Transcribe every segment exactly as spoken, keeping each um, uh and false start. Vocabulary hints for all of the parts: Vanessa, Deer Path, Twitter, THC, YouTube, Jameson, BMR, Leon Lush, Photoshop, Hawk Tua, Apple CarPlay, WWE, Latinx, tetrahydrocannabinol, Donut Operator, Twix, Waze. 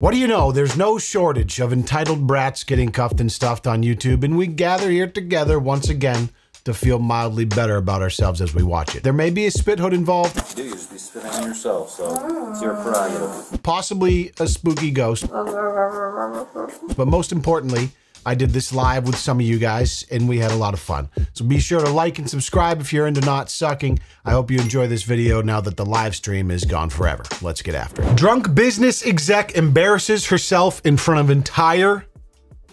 What do you know? There's no shortage of entitled brats getting cuffed and stuffed on YouTube, and we gather here together once again to feel mildly better about ourselves as we watch it. There may be a spit hood involved. You do, you should be spitting on yourself, so oh. It's your prerogative. Possibly a spooky ghost. But most importantly, I did this live with some of you guys, and we had a lot of fun. So be sure to like and subscribe if you're into not sucking. I hope you enjoy this video now that the live stream is gone forever. Let's get after it. Drunk business exec embarrasses herself in front of entire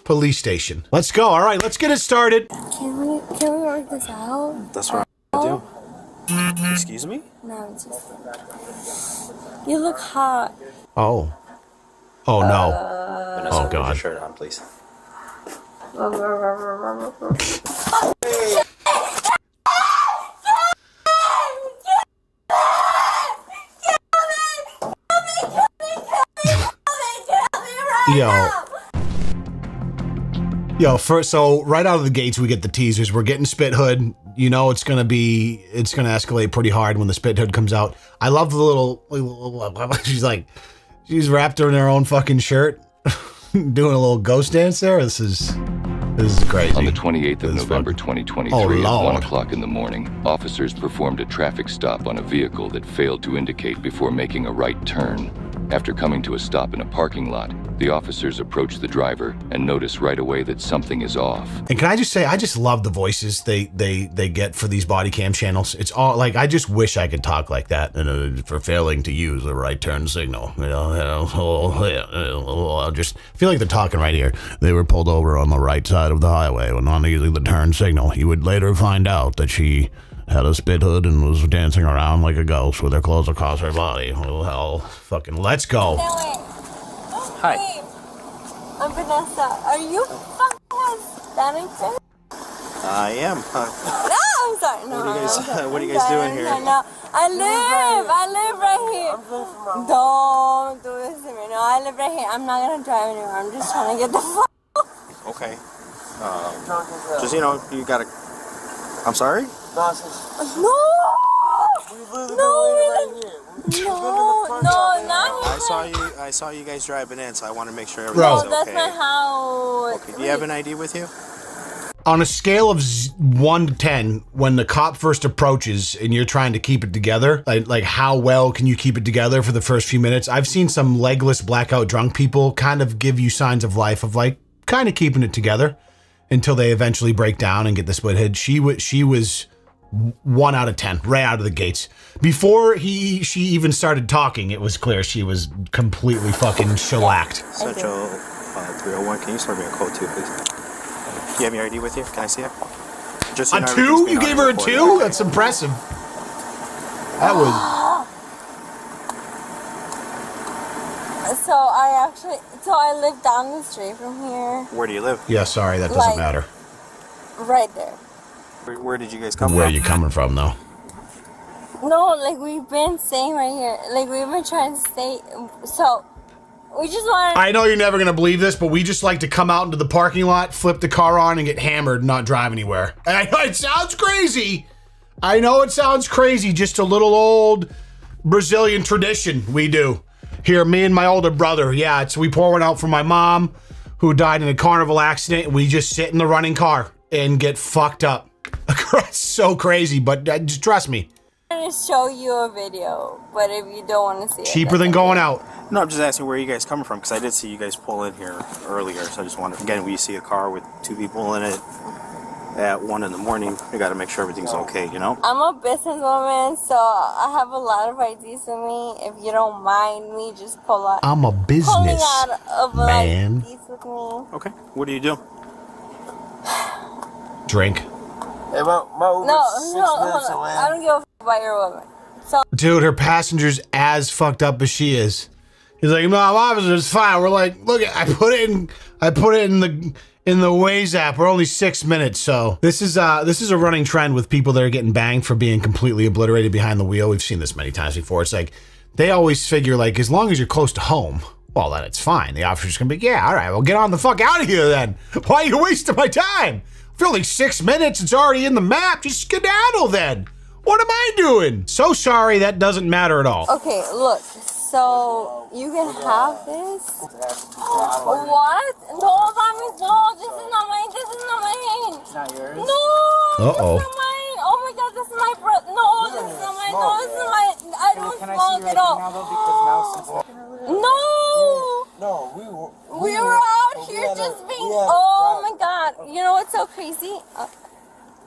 police station. Let's go. All right, let's get it started. Can we, can we work this out? That's what oh. I do. Excuse me? No, it's just... You look hot. Oh. Oh, no. Uh, Vanessa, oh, God. Put your shirt on, please. Yo, yo. First, so right out of the gates, we get the teasers. We're getting Spit Hood. You know, it's gonna be, it's gonna escalate pretty hard when the Spit Hood comes out. I love the little. She's like, she's wrapped her in her own fucking shirt, doing a little ghost dance there. This is. This is crazy. On the twenty-eighth of November twenty twenty-three, oh, at one o'clock in the morning, officers performed a traffic stop on a vehicle that failed to indicate before making a right turn. After coming to a stop in a parking lot, the officers approached the driver and noticed right away that something is off. And can I just say, I just love the voices they they they get for these body cam channels. It's all like, I just wish I could talk like that. And uh, for failing to use the right turn signal, you know, I just feel like they're talking right here. They were pulled over on the right side of the highway when not using the turn signal. You would later find out that she had a spit hood and was dancing around like a ghost with her clothes across her body. Oh, hell, fucking let's go. Hi. I'm Vanessa. Are you fucking Hispanic? I am. No, I'm sorry. No, what are you guys, sorry. What are you guys doing here? No, no. I live. I live right here. Don't do this to me. No, I live right here. I'm not going to drive anywhere. I'm just trying to get the fuck. Okay. Um, just, you know, you got to... I'm sorry? No! We live in no, right here. We live no, in the no, not here. I saw you I saw you guys driving in, so I want to make sure everything's okay. No, that's my house. Okay. Do you have an I D with you? On a scale of one to ten, when the cop first approaches and you're trying to keep it together, like, like how well can you keep it together for the first few minutes? I've seen some legless, blackout drunk people kind of give you signs of life of like kind of keeping it together until they eventually break down and get the split head. She, she was... One out of ten, right out of the gates. Before he, she even started talking, it was clear she was completely fucking shellacked. Central uh, three oh one, can you serve me a cold two, please? You have your I D with you? Can I see it? Just so a two? You gave her a two? That's impressive. That was... So I actually, so I live down the street from here. Where do you live? Yeah, sorry, that doesn't like, matter. Right there. Where did you guys come from? Where are you coming from, though? No, like, we've been staying right here. Like, we've been trying to stay. So, we just want to... I know you're never going to believe this, but we just like to come out into the parking lot, flip the car on, and get hammered and not drive anywhere. And I know it sounds crazy. I know it sounds crazy. Just a little old Brazilian tradition we do. Here, me and my older brother. Yeah, it's we pour one out for my mom, who died in a carnival accident. We just sit in the running car and get fucked up. That's so crazy, but uh, just trust me. I'm going to show you a video, but if you don't want to see it... Cheaper than going out. No, I'm just asking where you guys coming from, because I did see you guys pull in here earlier, so I just wondered, again, when you see a car with two people in it at one in the morning, you got to make sure everything's okay, you know? I'm a businesswoman, so I have a lot of I Ds with me. If you don't mind me, just pull out. I'm a business out of man. I Ds with me. Okay, what do you do? Drink. Hey, my, my no, no, hold on. I don't give a f about your woman. So dude, her passenger's as fucked up as she is. He's like, no, officer, it's fine. We're like, look, I put it in, I put it in the in the Waze app. We're only six minutes, so this is uh this is a running trend with people that are getting banged for being completely obliterated behind the wheel. We've seen this many times before. It's like they always figure like as long as you're close to home, well then it's fine. The officer's gonna be, yeah, all right, well get on the fuck out of here then. Why are you wasting my time? For only six minutes, it's already in the map. Just skedaddle then. What am I doing? So sorry, that doesn't matter at all. Okay, look, so So you can have this? What? No, Mami, no, this is not mine, this is not mine. It's not yours? No, uh-oh. This is not mine. Oh my god, this is my bro. No, this is not mine, no, this is my, I don't smoke at all. No! No, we were, we we were, were out here we just being, oh my god. You know what's so crazy? Uh,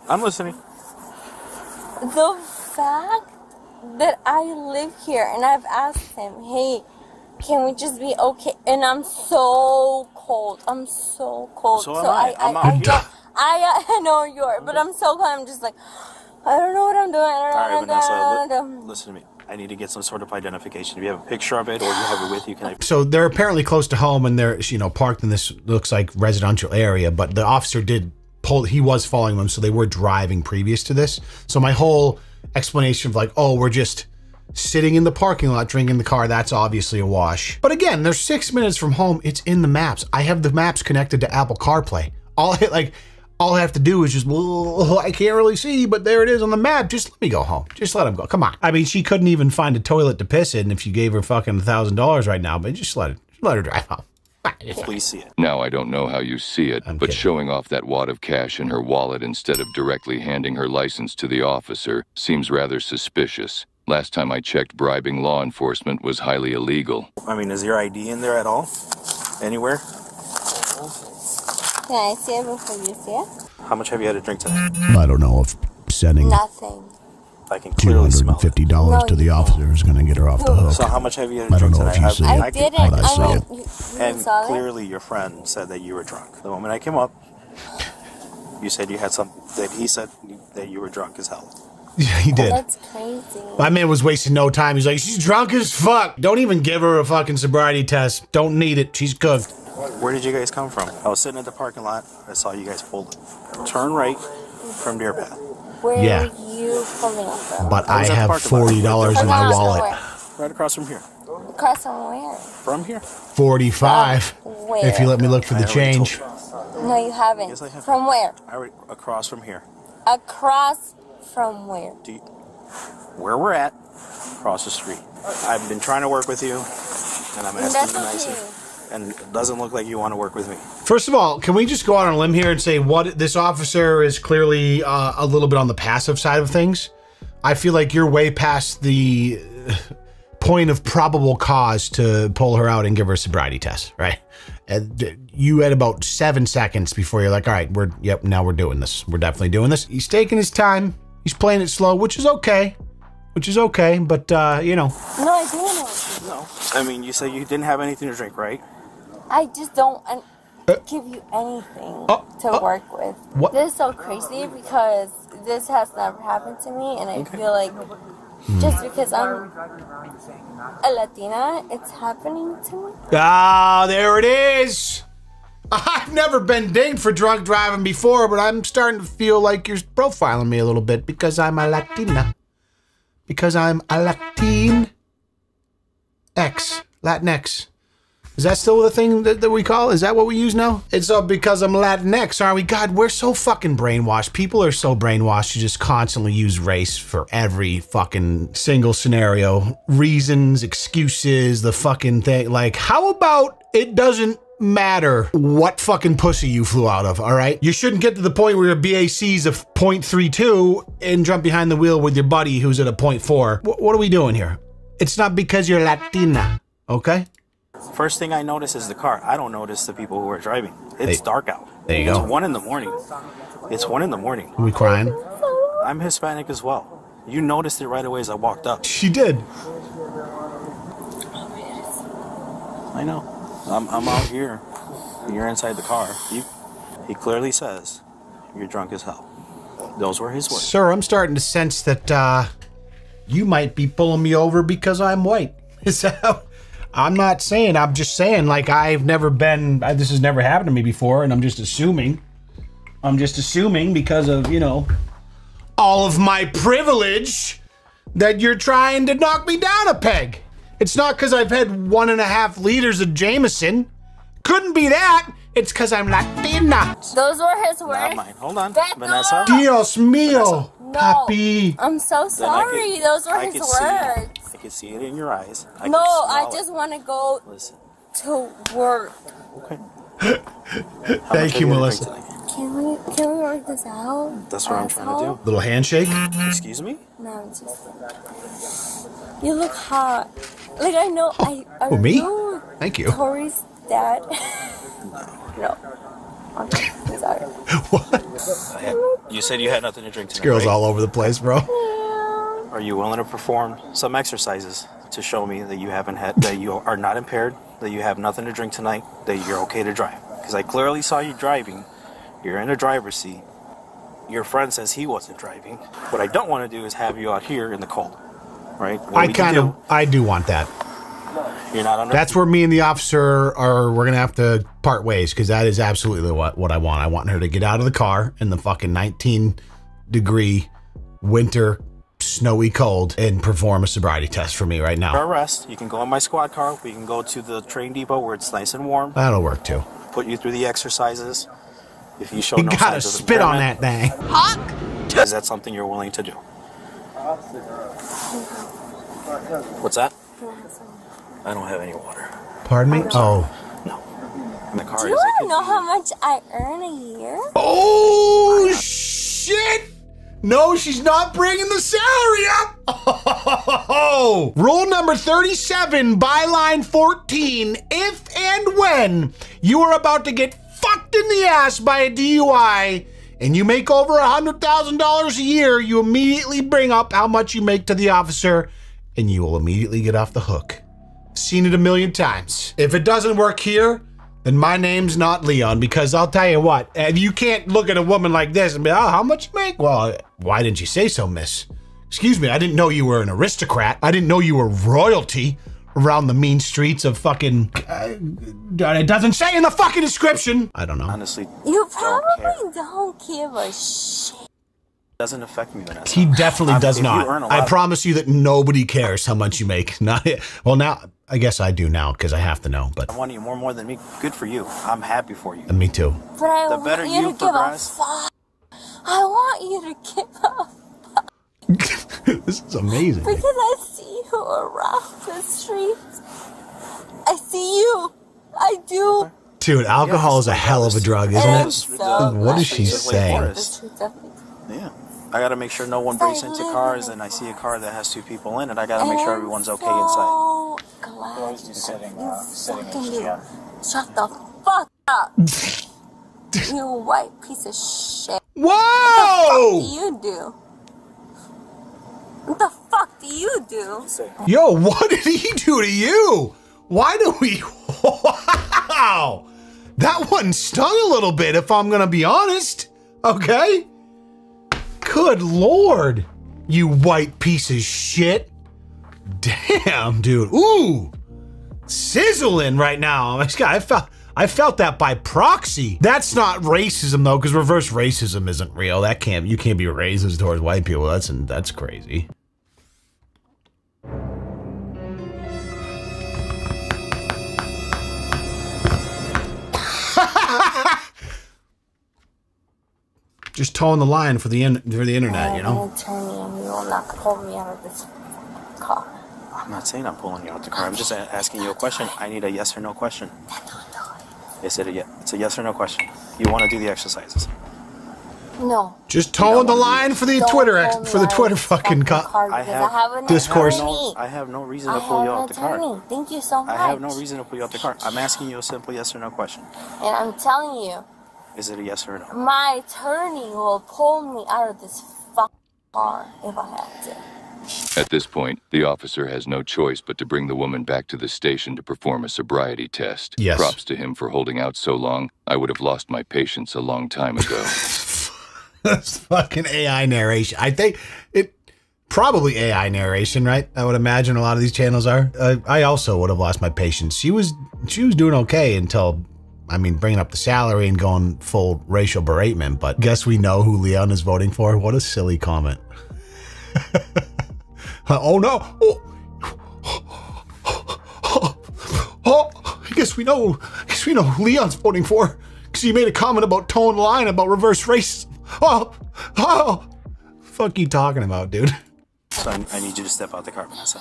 I'm listening. The fact that I live here, and I've asked him, hey, can we just be okay? And I'm so cold. I'm so cold. So, so I, I, I'm I, out I, I, I know you are, but I'm so cold. I'm just like, I don't know what I'm doing. I don't All right, Vanessa, I don't know. Listen to me. I need to get some sort of identification. If you have a picture of it or you have it with you, can I? So they're apparently close to home, and they're, you know, parked in this looks like residential area. But the officer did pull. He was following them, so they were driving previous to this. So my whole explanation of like, oh, we're just sitting in the parking lot drinking the car, that's obviously a wash. But again, they're six minutes from home. It's in the maps. I have the maps connected to Apple CarPlay. All I, like, all I have to do is just, well, I can't really see, but there it is on the map. Just let me go home. Just let him go. Come on. I mean, she couldn't even find a toilet to piss in if you gave her fucking one thousand dollars right now, but just let her, just let her drive home. Please see it. Now, I don't know how you see it, I'm but kidding. Showing off that wad of cash in her wallet instead of directly handing her license to the officer seems rather suspicious. Last time I checked, bribing law enforcement was highly illegal. I mean, is your I D in there at all? Anywhere? Can I see it before you see it? How much have you had to drink tonight? I don't know if sending... Nothing. I can clearly smell it. two hundred fifty dollars to the officer is going to get her off the hook. So how much have you had to drink tonight? I don't know if you see it. I didn't. I saw it. And clearly your friend said that you were drunk. The moment I came up, you said you had something that he said that you were drunk as hell. Yeah, he did. Oh, that's crazy. My man was wasting no time. He's like, she's drunk as fuck. Don't even give her a fucking sobriety test. Don't need it. She's cooked. Where did you guys come from? I was sitting at the parking lot. I saw you guys pulled it. Turn right from Deer Path. Where yeah. are you pulling up from? But I, I have forty dollars in my wallet. Right across from here. Across from where? From here. forty-five. From where? If you let me look for the change. No, you haven't. Yes, I have. From where? I across from here. Across from where? Do you, where we're at, across the street. I've been trying to work with you, and I'm asking you nicely. And it doesn't look like you want to work with me. First of all, can we just go out on a limb here and say what this officer is clearly uh, a little bit on the passive side of things? I feel like you're way past the point of probable cause to pull her out and give her a sobriety test, right? And you had about seven seconds before you're like, all right, we're, yep, now we're doing this. We're definitely doing this. He's taking his time. He's playing it slow, which is okay. Which is okay, but, uh, you know. No, I didn't. No. I mean, you said you didn't have anything to drink, right? I just don't um, uh, give you anything uh, to uh, work with. What? This is so crazy because this has never happened to me, and I okay. feel like mm. just because I'm a Latina, it's happening to me. Ah, there it is. I've never been dinged for drunk driving before, but I'm starting to feel like you're profiling me a little bit because I'm a Latina. Because I'm a Latin X, Latinx. Is that still the thing that, that we call? Is that what we use now? It's all because I'm Latinx, aren't we? God, we're so fucking brainwashed. People are so brainwashed to just constantly use race for every fucking single scenario. Reasons, excuses, the fucking thing. Like, how about it doesn't matter what fucking pussy you flew out of, all right? You shouldn't get to the point where your B A C's a point three two and jump behind the wheel with your buddy who's at a point four. W what are we doing here? It's not because you're Latina, okay? First thing I notice is the car. I don't notice the people who are driving. It's hey, dark out. There you it's go. It's one in the morning. It's one in the morning. Are we crying? I'm Hispanic as well. You noticed it right away as I walked up. She did. I know. I'm, I'm out here. You're inside the car. You, he clearly says you're drunk as hell. Those were his words. Sir, I'm starting to sense that uh, you might be pulling me over because I'm white. Is that how? I'm not saying, I'm just saying, like, I've never been, this has never happened to me before, and I'm just assuming. I'm just assuming because of, you know, all of my privilege that you're trying to knock me down a peg. It's not because I've had one and a half liters of Jameson. couldn't be that. It's because I'm Latina. Those were his words. Not mine. Hold on, Beto. Vanessa. Dios mío, no, papi. I'm so sorry. Those were I his words. See, I can see it in your eyes. I no, I just want to go Listen. to work. Okay. Thank you, Melissa. Can we can we work this out? That's what I'm trying to do. Little handshake. Excuse me. No, it's just you look hot. Like I know oh, I. I oh me? Know Thank you. Tori's dad. No. Okay. I'm sorry. What? Had, you said you had nothing to drink tonight. This girl's right? all over the place, bro. Yeah. Are you willing to perform some exercises to show me that you haven't had, that you are not impaired, that you have nothing to drink tonight, that you're okay to drive? Because I clearly saw you driving. You're in a driver's seat. Your friend says he wasn't driving. What I don't want to do is have you out here in the cold, right? What I kind of, I do want that. You're not under That's where me and the officer are. We're gonna have to part ways because that is absolutely what what I want. I want her to get out of the car in the fucking nineteen degree winter, snowy cold, and perform a sobriety test for me right now. Arrest. You can go in my squad car. We can go to the train depot where it's nice and warm. That'll work too. Put you through the exercises. If you show you no signs of gotta spit on that thing. Hawk. Is that something you're willing to do? What's that? I don't have any water. Pardon me? Oh. No. In the car. Do you want to know how much I earn a year? Oh, shit! No, she's not bringing the salary up! Oh! Rule number thirty-seven, byline fourteen. If and when you are about to get fucked in the ass by a D U I and you make over one hundred thousand dollars a year, you immediately bring up how much you make to the officer and you will immediately get off the hook. Seen it a million times. If it doesn't work here, then my name's not Leon, because I'll tell you what, and you can't look at a woman like this and be, oh, how much you make? Well, why didn't you say so, miss? Excuse me, I didn't know you were an aristocrat. I didn't know you were royalty around the mean streets of fucking, uh, it doesn't say in the fucking description. I don't know. Honestly, you probably don't, don't give a shit. Doesn't affect me, Vanessa. He definitely I'm, does not. I promise you that nobody cares how much you make. Not well now. I guess I do now because I have to know. But I want you more, more than me. Good for you. I'm happy for you. And me too. But I the want better you, you to progress. Give a fuck. I want you to give a fuck. This is amazing. Because I see you around the streets. I see you. I do. Dude, alcohol yeah, is a hell of a drug, isn't it? So what is she saying? Yeah. I gotta make sure no one breaks into cars, and I see a car that has two people in it. I gotta and make sure everyone's okay so inside. Glad you sitting, uh, sitting in the Shut the fuck up, you white piece of shit! Whoa! What the fuck do you do? What the fuck do you do? Yo, what did he do to you? Why do we? Wow, that one stung a little bit, if I'm gonna be honest. Okay. Good Lord, you white piece of shit. Damn, dude. Ooh, sizzling right now. I felt, I felt that by proxy. That's not racism though, because reverse racism isn't real. That can't, you can't be racist towards white people. That's, that's crazy. Just towing the line for the in, for the internet, you know. I'm not saying I'm pulling you out the car. I'm just asking you a question. I need a yes or no question. Is it a yes? It's a yes or no question. You want to do the exercises? No. Just towing the line for the Twitter ex for the Twitter fucking discourse. I have no reason to pull you out the car. Thank you so much. I have no reason to pull you out the car. I'm asking you a simple yes or no question. And I'm telling you. Is it a yes or no? My attorney will pull me out of this fucking car if I have to. At this point, the officer has no choice but to bring the woman back to the station to perform a sobriety test. Yes. Props to him for holding out so long. I would have lost my patience a long time ago. That's fucking A I narration. I think it probably A I narration, right? I would imagine a lot of these channels are. Uh, I also would have lost my patience. She was she was doing okay until. I mean, bringing up the salary and going full racial beratement, but guess we know who Leon is voting for. What a silly comment. Oh, no. Oh. Oh. Oh. Oh. guess we know, I guess we know who Leon's voting for, because he made a comment about tone line about reverse racism. Oh, oh, fuck you talking about, dude? So I, I need you to step out the car, Vanessa.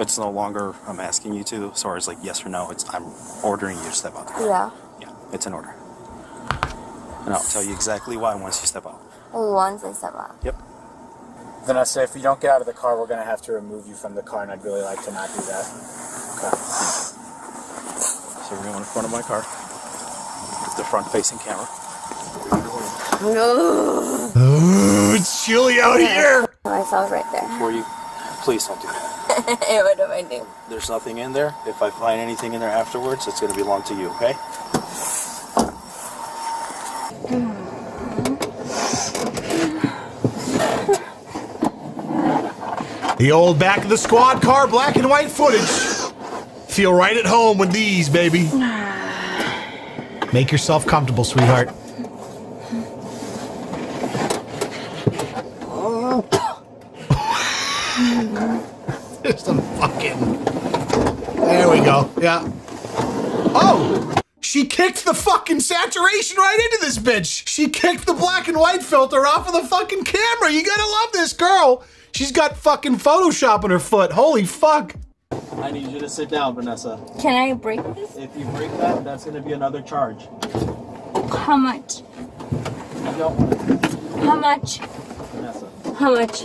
It's no longer I'm asking you to, so it's like yes or no. It's I'm ordering you to step out the car. Yeah. Yeah, it's an order. And I'll tell you exactly why once you step out. Once I step out. Yep. Then I say, if you don't get out of the car, we're going to have to remove you from the car, and I'd really like to not do that. Okay. So we're going in front of my car. With the front-facing camera. No. Ooh, it's chilly out okay. here. I saw it right there. Before you, please don't do that. What do I do? There's nothing in there. If I find anything in there afterwards, it's going to belong to you, okay? The old back of the squad car, black and white footage. Feel right at home with these, baby. Make yourself comfortable, sweetheart. There's some fucking... There we go. Yeah. Oh! She kicked the fucking saturation right into this bitch. She kicked the black and white filter off of the fucking camera. You gotta love this girl. She's got fucking Photoshop on her foot. Holy fuck. I need you to sit down, Vanessa. Can I break this? If you break that, that's going to be another charge. How much? No. How much? Vanessa. How much?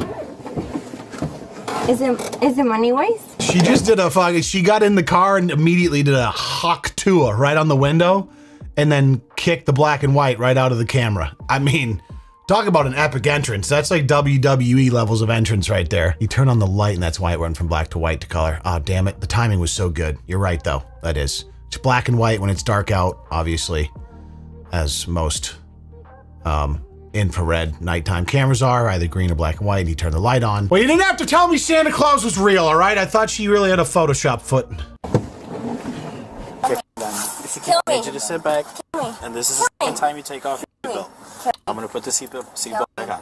Is it, is it money waste? She just did a fucking, she got in the car and immediately did a hawk tua right on the window and then kicked the black and white right out of the camera. I mean... Talk about an epic entrance. That's like W W E levels of entrance right there. You turn on the light and that's why it went from black to white to color. Ah, damn it. The timing was so good. You're right though, that is. It's black and white when it's dark out, obviously, as most um, infrared nighttime cameras are, either green or black and white. You turn the light on. Well, you didn't have to tell me Santa Claus was real, all right? I thought she really had a Photoshop foot. If you can, I need you to sit back, and this is the time you take off your belt. I'm gonna put the seatbelt seat belt back on.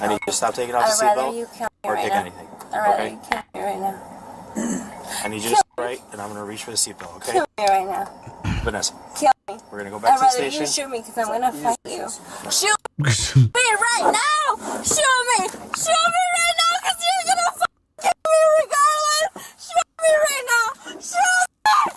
I need you to stop taking off the seatbelt or right take now. anything. Okay? Right now. I need you to sit right, and I'm gonna reach for the seatbelt. Okay? Kill me right now, Vanessa. Kill me. We're gonna go back I'd to the station. I'd rather you shoot me because I'm gonna fight you. Shoot me right now! Shoot me! Shoot me right now because you're gonna fuck me regardless! Shoot me right now! Shoot me!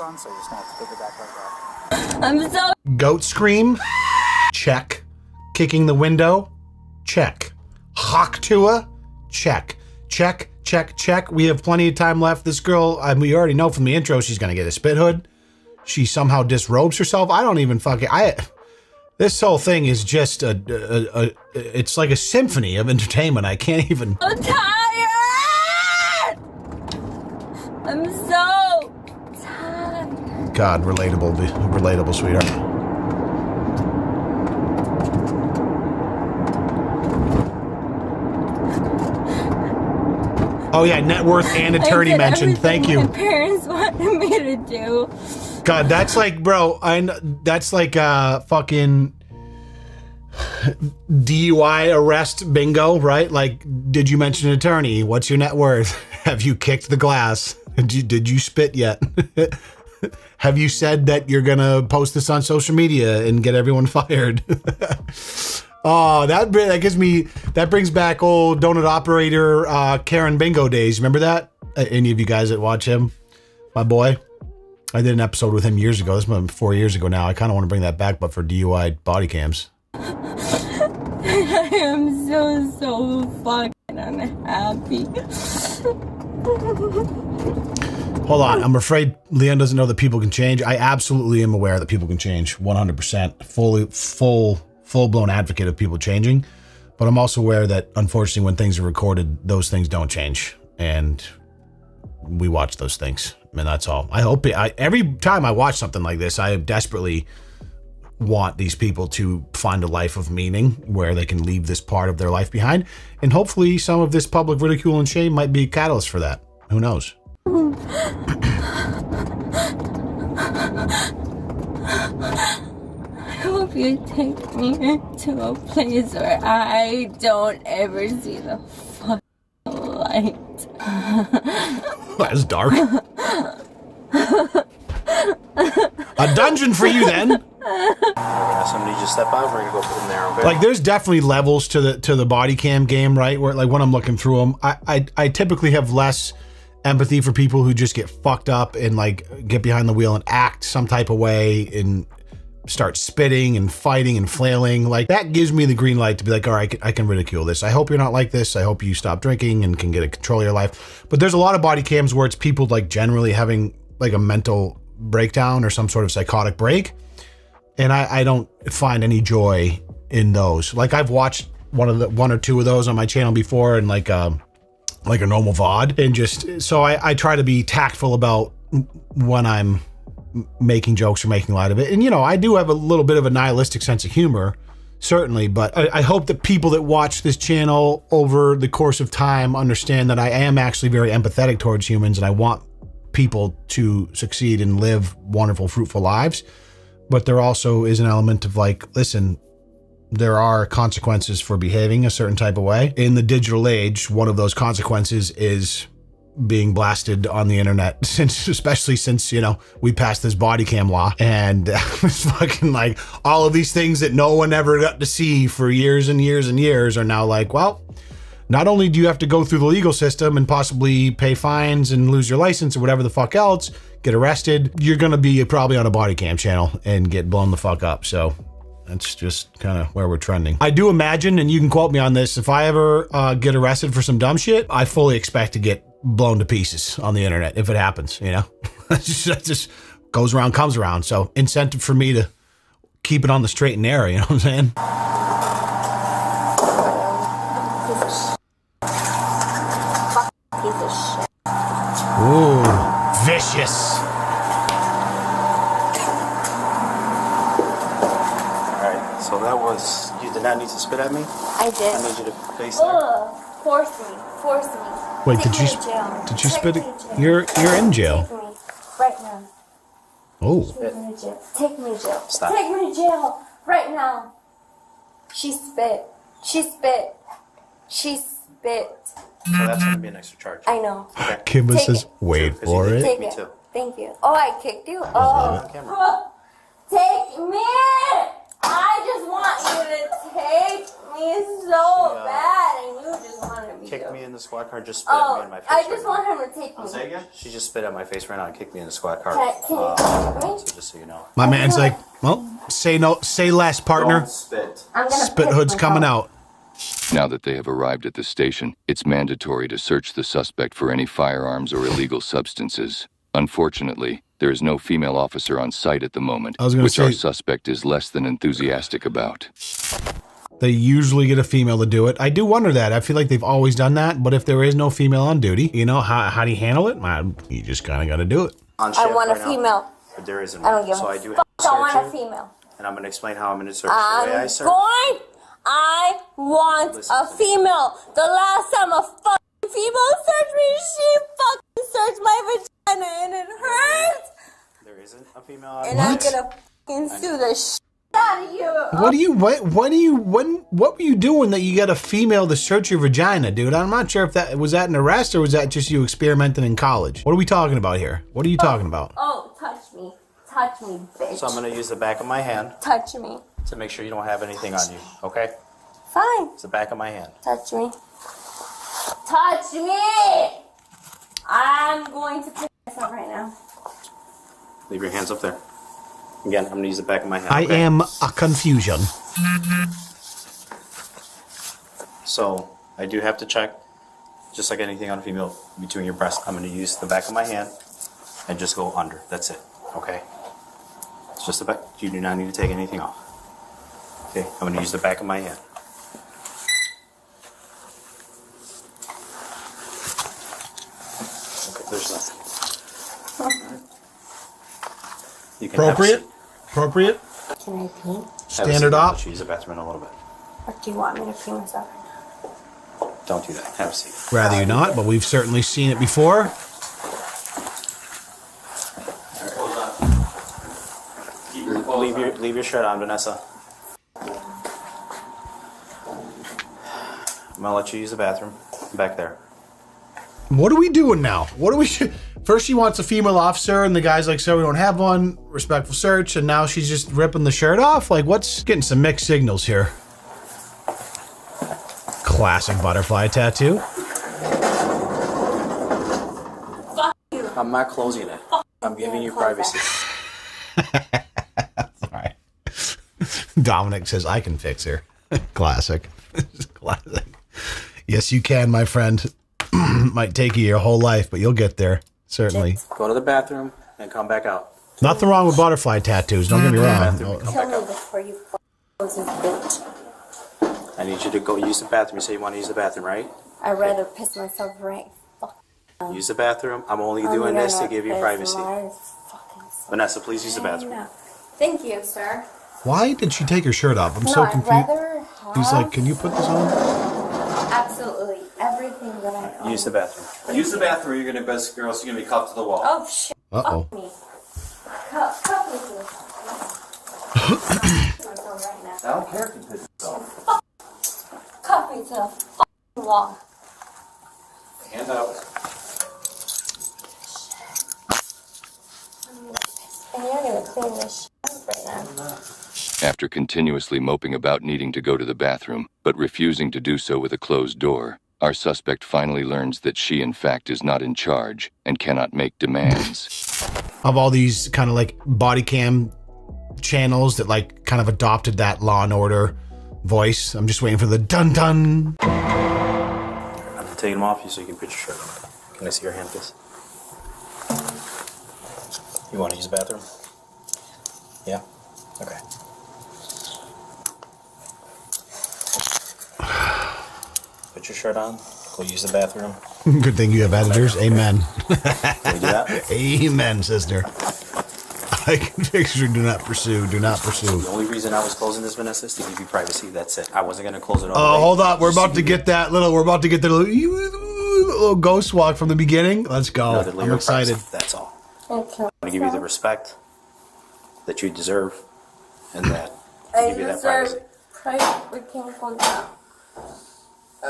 On, so you're just gonna have to pick it back like that. I'm so goat scream, check. Kicking the window, check. Hawk Tua, check. Check, check, check. We have plenty of time left. This girl, I mean, we already know from the intro she's gonna get a spit hood. She somehow disrobes herself. I don't even fucking I this whole thing is just a, a, a, a it's like a symphony of entertainment. I can't even I'm tired. I'm so God, relatable, relatable, sweetheart. Oh yeah, net worth and attorney mentioned. Thank you. My parents wanted me to do. God, that's like, bro. I that's like uh, fucking D U I arrest bingo, right? Like, did you mention an attorney? What's your net worth? Have you kicked the glass? Did you, did you spit yet? Have you said that you're gonna post this on social media and get everyone fired? Oh, that that gives me that brings back old Donut Operator uh, Karen Bingo days. Remember that? Uh, any of you guys that watch him, my boy, I did an episode with him years ago. This was four years ago now. I kind of want to bring that back, but for D U I body cams. I am so so fucking unhappy. Hold on, I'm afraid Leon doesn't know that people can change. I absolutely am aware that people can change, one hundred percent. Fully, full, full-blown advocate of people changing. But I'm also aware that, unfortunately, when things are recorded, those things don't change. And we watch those things, and that's all. I hope, it, I, every time I watch something like this, I desperately want these people to find a life of meaning where they can leave this part of their life behind. And hopefully some of this public ridicule and shame might be a catalyst for that. Who knows? I hope you take me to a place where I don't ever see the fucking light. That is dark. A dungeon for you, then. Somebody just step out. We're gonna go put them there. Okay? Like, there's definitely levels to the to the body cam game, right? Where, like, when I'm looking through them, I I, I typically have less empathy for people who just get fucked up and, like, get behind the wheel and act some type of way and start spitting and fighting and flailing. Like, that gives me the green light to be like, all right, I can ridicule this. I hope you're not like this. I hope you stop drinking and can get a control of your life. But there's a lot of body cams where it's people, like, generally having, like, a mental breakdown or some sort of psychotic break. And I, I don't find any joy in those. Like, I've watched one of the one or two of those on my channel before, and like um like a normal V O D, and just so I, I try to be tactful about when I'm making jokes or making light of it. And, you know, I do have a little bit of a nihilistic sense of humor, certainly, but I, I hope that people that watch this channel over the course of time understand that I am actually very empathetic towards humans, and I want people to succeed and live wonderful, fruitful lives. But there also is an element of, like, listen, there are consequences for behaving a certain type of way. In the digital age, one of those consequences is being blasted on the internet, since, especially since, you know, we passed this body cam law, and uh, it's fucking like all of these things that no one ever got to see for years and years and years are now like, well, not only do you have to go through the legal system and possibly pay fines and lose your license or whatever the fuck else, get arrested, you're gonna be probably on a body cam channel and get blown the fuck up. So that's just kind of where we're trending. I do imagine, and you can quote me on this, if I ever uh, get arrested for some dumb shit, I fully expect to get blown to pieces on the internet if it happens, you know? That just goes around, comes around. So incentive for me to keep it on the straight and narrow, you know what I'm saying? Ooh, vicious. Alright, so that was, you did not need to spit at me? I did. I need you to face that. Ugh, force me, force me. Wait, Take did you, jail. did you Take spit at, you're, you're in jail. Take me, right now. Oh. Take me to jail. Take me to jail. Stop. Take me to jail, right now. She spit, she spit, she spit. So that's going to be an extra charge. I know. Okay. Kimba says, wait for it. Take me too. Thank you. Oh, I kicked you? Oh. Camera. Take me! I just want you to take me so yeah. bad, and you just wanted me to. Kick me in the squad car, just spit oh, at me in my face. I just right want now. him to take me. Say again? She just spit at my face right now and kicked me in the squad car. Can, can uh, you so just so you know. My man's like, well, say no, say less, partner. Don't spit. I'm gonna spit hood's coming out. Now that they have arrived at the station, it's mandatory to search the suspect for any firearms or illegal substances. Unfortunately, there is no female officer on site at the moment, which our suspect is less than enthusiastic about. They usually get a female to do it. I do wonder that. I feel like they've always done that, but if there is no female on duty, you know, how, how do you handle it? Well, you just kind of got to do it. I want right a female. Now, but there isn't. I don't give so a fuck. I want a female. And I'm going to explain how I'm going to search. I'm the way I search. Going I want Listen a female. The last time a fucking female searched me, she fucking searched my vagina and it hurts. There isn't a female. Out and what? I'm gonna fucking sue the shit out of you. What do you what? What do you when? What were you doing that you got a female to search your vagina, dude? I'm not sure if that was that an arrest or was that just you experimenting in college. What are we talking about here? What are you oh, talking about? Oh, touch me, touch me, bitch. So I'm gonna use the back of my hand. Touch me. To make sure you don't have anything Touch on you, okay? Fine. It's the back of my hand. Touch me. Touch me! I'm going to pick this up right now. Leave your hands up there. Again, I'm going to use the back of my hand. I okay? am a confusion. So, I do have to check, just like anything on a female between your breasts, I'm going to use the back of my hand and just go under. That's it, okay? It's just the back. You do not need to take anything off. Okay, I'm gonna use the back of my hand. Okay, there's nothing. Right. You can Appropriate? Appropriate? Can I pee? Standard op. Let's use the bathroom in a little bit. Or do you want me to pee myself? Don't do that. Have a seat. Rather you not, but we've certainly seen it before. Oh, leave your leave your shirt on, Vanessa. I'm gonna let you use the bathroom back there. What are we doing now? What do we? First, she wants a female officer, and the guy's like, "Sir, we don't have one." Respectful search, and now she's just ripping the shirt off. Like, what's getting some mixed signals here? Classic butterfly tattoo. Fuck you. I'm not closing it. Fuck I'm giving you privacy. Sorry. Dominic says, "I can fix her." Classic. Classic. Yes, you can, my friend. Might take you your whole life, but you'll get there. Certainly. Go to the bathroom and come back out. Nothing wrong with butterfly tattoos. Don't get me wrong. Tell me before you close this bitch. I need you to go use the bathroom. You say you want to use the bathroom, right? I'd rather piss myself right. Use the bathroom. I'm only doing this to give you privacy. Vanessa, please use the bathroom. Thank you, sir. Why did she take her shirt off? I'm so confused. He's like, "Can you put this on?" Absolutely. Everything that I own. Use the bathroom. Use the bathroom or you're going to best girl, so you're going to be cuffed to the wall. Oh, shit. Uh-oh. Cuff me. Cuff, cuff me. I don't care if you piss yourself. Cuff me to the fucking wall. Hand out. And you're going to clean this shit up right now. After continuously moping about needing to go to the bathroom, but refusing to do so with a closed door, our suspect finally learns that she, in fact, is not in charge and cannot make demands. Of all these kind of like body cam channels that like kind of adopted that Law and Order voice, I'm just waiting for the dun dun. I'm taking them off you so you can put your shirt on. Can I see your hand, please? You want to use the bathroom? Yeah? Okay. Put your shirt on. Go use the bathroom. Good thing you have editors. Amen. Can we do that? Amen, sister. I can picture. Do not pursue. Do not pursue. The only reason I was closing this, Vanessa, is to give you privacy. That's it. I wasn't gonna close it. All oh, hold on. We're about to get that little. We're about to get the little, little ghost walk from the beginning. Let's go. No, I'm excited. Privacy, that's all. Okay. I want to give you the respect that you deserve, and that I give you that privacy. We can't hold that. Uh,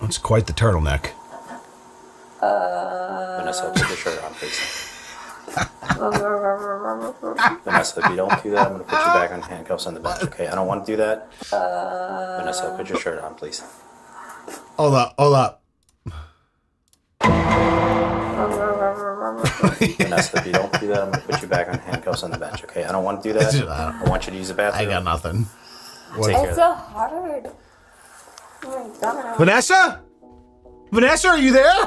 That's quite the turtleneck. Uh, Vanessa, put your shirt on, please. Vanessa, if you don't do that, I'm going to put you back on handcuffs on the bench, okay? I don't want to do that. Uh, Vanessa, put your shirt on, please. Hold up, hold up. Vanessa, if you don't do that, I'm going to put you back on handcuffs on the bench, okay? I don't want to do that. I want you to use the bathroom. I got nothing. What? It's so hard. Oh my God. Vanessa? Vanessa, are you there?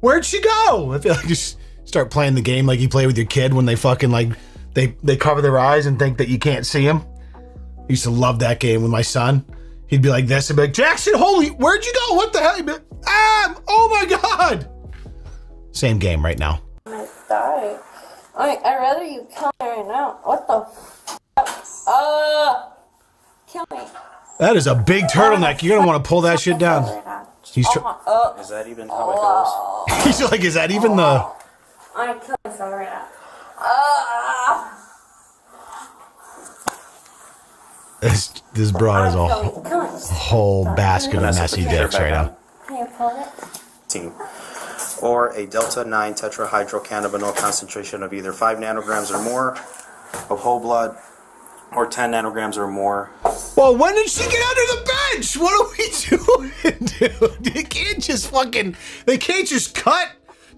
Where'd she go? I feel like you start playing the game like you play with your kid when they fucking like, they, they cover their eyes and think that you can't see them. I used to love that game with my son. He'd be like this and be like, "Jackson, holy, where'd you go? What the hell?" He'd be like, "Ah, oh my God." Same game right now. I'm sorry. I, I'd rather you come right now. What the f***? Uh... Kill me. That is a big turtleneck. You're gonna want to pull that shit down. He's oh oh. Is that even how oh. it goes? He's like, is that even oh. the? I'm killing myself right now. Uh. This this broad is a whole basket of messy dicks right now. Can you pull it? Team. Or a delta nine tetrahydrocannabinol concentration of either five nanograms or more of whole blood. Or ten nanograms or more. Well, when did she get under the bench? What are we doing, dude? They can't just fucking, they can't just cut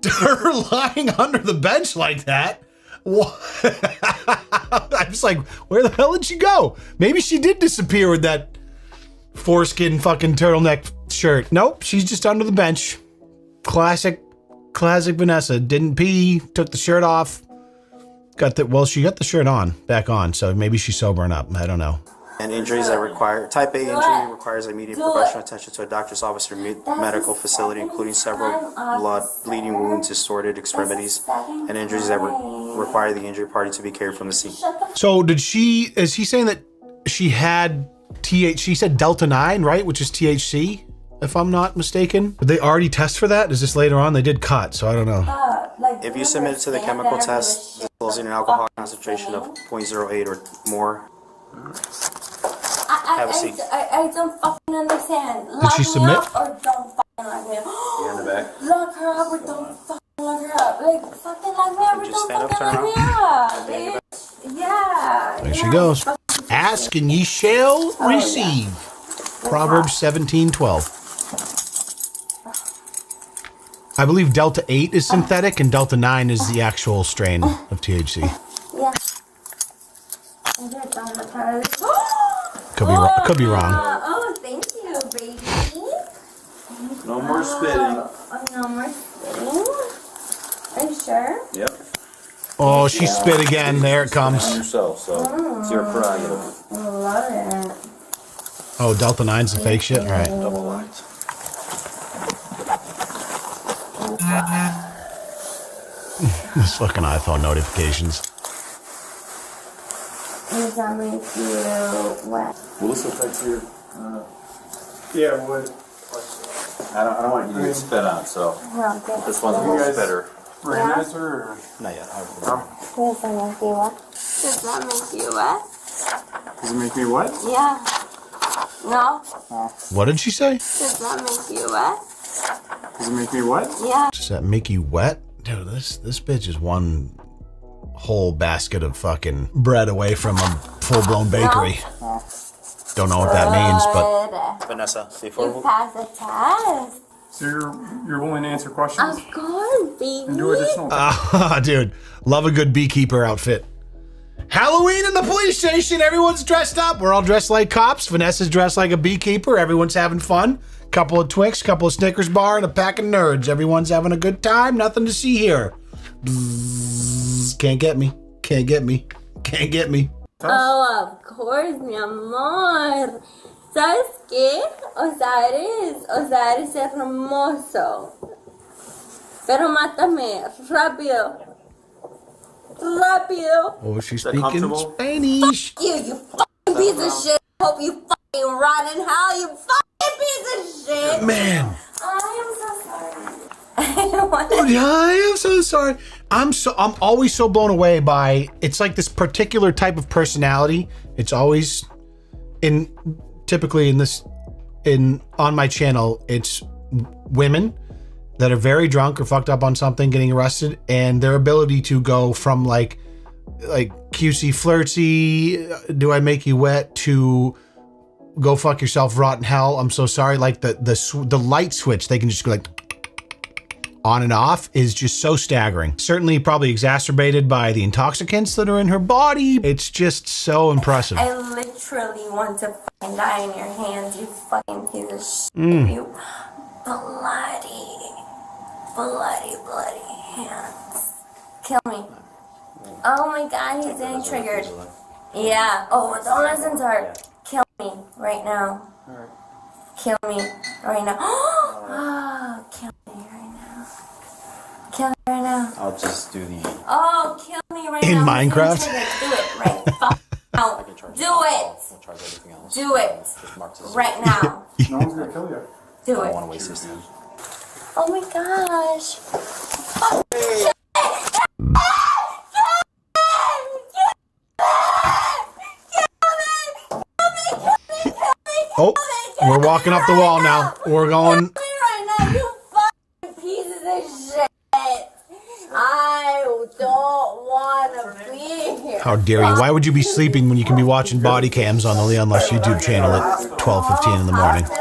to her lying under the bench like that. What? I'm just like, where the hell did she go? Maybe she did disappear with that foreskin fucking turtleneck shirt. Nope, she's just under the bench. Classic, classic Vanessa. Didn't pee, took the shirt off. Got the, well, she got the shirt on, back on, so maybe she's sobering up. I don't know. And injuries that require, type A injury requires immediate professional attention to a doctor's office or medical facility, including several blood, bleeding wounds, distorted extremities, and injuries that re require the injured party to be carried from the scene. So did she, is he saying that she had T H C, she said Delta nine, right, which is T H C, if I'm not mistaken? Did they already test for that? Is this later on? They did cut, so I don't know. Uh, like If you submit it to the chemical test, disclosing an alcohol concentration of zero point zero eight or more. I, I, have a seat. I, I, I don't fucking understand. Lock Did she submit? Or don't fucking lock me up. You're in the back. Lock her up or don't fucking lock her up. Like, fucking lock me up or don't fucking lock me up. Like, yeah. There yeah. she goes. Ask and ye shall oh, receive. Yeah. Proverbs seventeen twelve. I believe Delta eight is synthetic and Delta nine is the actual strain of T H C. Yeah. Could be, oh, could be wrong. Oh, thank you, baby. No more spitting. Oh, no more spitting. Are you sure? Yep. Oh, she yeah. spit again. There it comes. It's yourself, so oh, it's your prerogative. I love it. Oh, Delta nine's the fake shit? All right. Double lines. This fucking iPhone notifications. Does that make you wet? Will this affect your? Uh, yeah, it would. I don't, I don't want you to get spit on, so. No, this one's a little spitter. Randomizer yeah. or? Not yet. I will. No. Does that make you wet? Does that make you wet? Does it make me wet? Yeah. No. no. What did she say? Does that make you wet? Does it make me wet? Yeah. Does that make you wet? Dude, this this bitch is one whole basket of fucking bread away from a full-blown bakery. No. Don't know what that means, but Vanessa, before you pass the test. So you're you're willing to answer questions? Of course, baby. And do additional uh, dude, love a good beekeeper outfit. Halloween in the police station. Everyone's dressed up. We're all dressed like cops. Vanessa's dressed like a beekeeper. Everyone's having fun. Couple of Twix, couple of Snickers bar, and a pack of nerds. Everyone's having a good time. Nothing to see here. Bzzz, can't get me. Can't get me. Can't get me. Oh, of course, mi amor. ¿Sabes qué? O sea, eres, o sea, eres hermoso. Pero mátame, rápido. Rápido. Oh, she's speaking Spanish. Fuck you, you fucking piece of shit. Hope you fucking rot in hell, you fucking. Piece of shit. Man, I am so sorry. I don't want to. Yeah, I am so sorry. I'm so I'm always so blown away by it's like this particular type of personality. It's always in typically in this in on my channel. It's women that are very drunk or fucked up on something, getting arrested, and their ability to go from like like Q C flirty, do I make you wet, to go fuck yourself, rotten hell, I'm so sorry. Like the the the light switch, they can just go like on and off, is just so staggering. Certainly, probably exacerbated by the intoxicants that are in her body. It's just so impressive. I literally want to fucking die in your hands, you fucking piece of shit, mm. you bloody, bloody, bloody hands. Kill me. Oh my God, he's getting triggered. Yeah. Oh, don't listen to her. Kill me right now. Right. Kill me right now. Oh, kill me right now. Kill me right now. I'll just do the. Oh, kill me right in now. In Minecraft? Do it right fuck now. Do it. I'll charge everything else. Do it. Just right now. No one's gonna kill you. Do it. I don't want to waste this time. Oh my gosh. Fuck shit. Oh, we're walking up the wall now. We're going. Right now, you fucking pieces of shit. I don't want to be here. How dare you? Why would you be sleeping when you can be watching body cams on the Leon Lush YouTube channel at twelve fifteen in the morning? If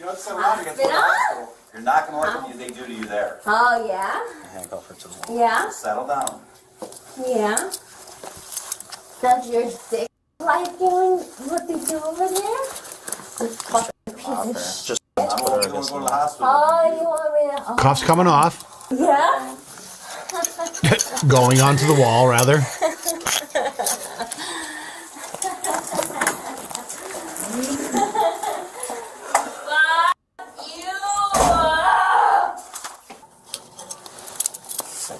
you have someone against the hospital, you're not going to like what they do to you there. Oh, yeah? Handcuff her to the wall. Yeah? Settle down. Yeah? Does your dick like doing what they do over there? Just cuffs coming off. Yeah. Going onto the wall, rather. Fuck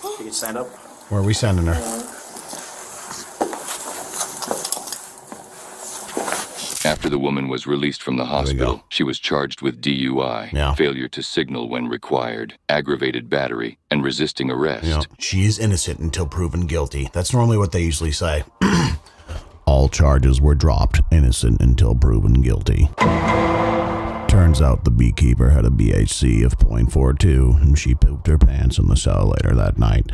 you. You can stand up. Where are we sending her? After the woman was released from the hospital, she was charged with D U I, yeah. failure to signal when required, aggravated battery, and resisting arrest. Yeah. She is innocent until proven guilty. That's normally what they usually say. All charges were dropped, innocent until proven guilty. Turns out the beekeeper had a B H C of point four two, and she pooped her pants in the cell later that night.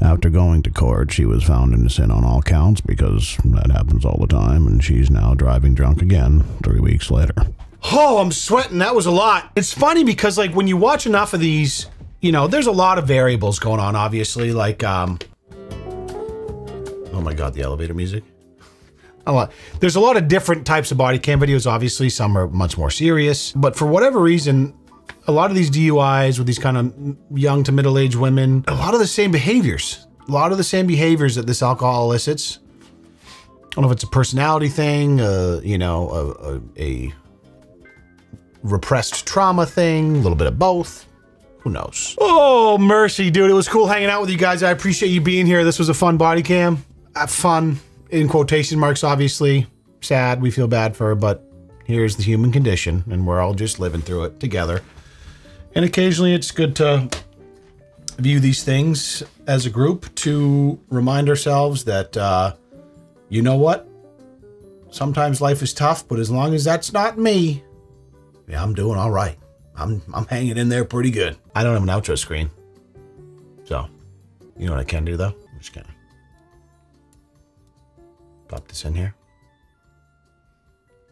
After going to court, she was found innocent on all counts because that happens all the time, and she's now driving drunk again three weeks later. Oh, I'm sweating. That was a lot. It's funny because, like, when you watch enough of these, you know, there's a lot of variables going on, obviously, like, um... oh my god, the elevator music. A lot. There's a lot of different types of body cam videos, obviously. Some are much more serious. But for whatever reason, a lot of these D U Is with these kind of young to middle-aged women, a lot of the same behaviors. A lot of the same behaviors that this alcohol elicits. I don't know if it's a personality thing, uh, you know, a, a, a repressed trauma thing, a little bit of both. Who knows? Oh, mercy, dude. It was cool hanging out with you guys. I appreciate you being here. This was a fun body cam. Have fun. In quotation marks, obviously. Sad, we feel bad for her, but here's the human condition, and we're all just living through it together. And occasionally it's good to view these things as a group to remind ourselves that, uh, you know what? Sometimes life is tough, but as long as that's not me, yeah, I'm doing all right. I'm, I'm hanging in there pretty good. I don't have an outro screen. So, you know what I can do, though? I'm just kidding. Pop this in here.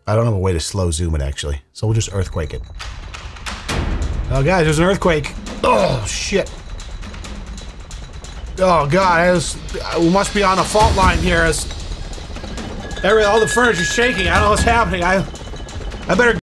I don't have a way to slow zoom it, actually. So we'll just earthquake it. Oh, guys, there's an earthquake. Oh, shit. Oh, God, was, we must be on a fault line here. It's, every, all the furniture's shaking. I don't know what's happening. I, I better...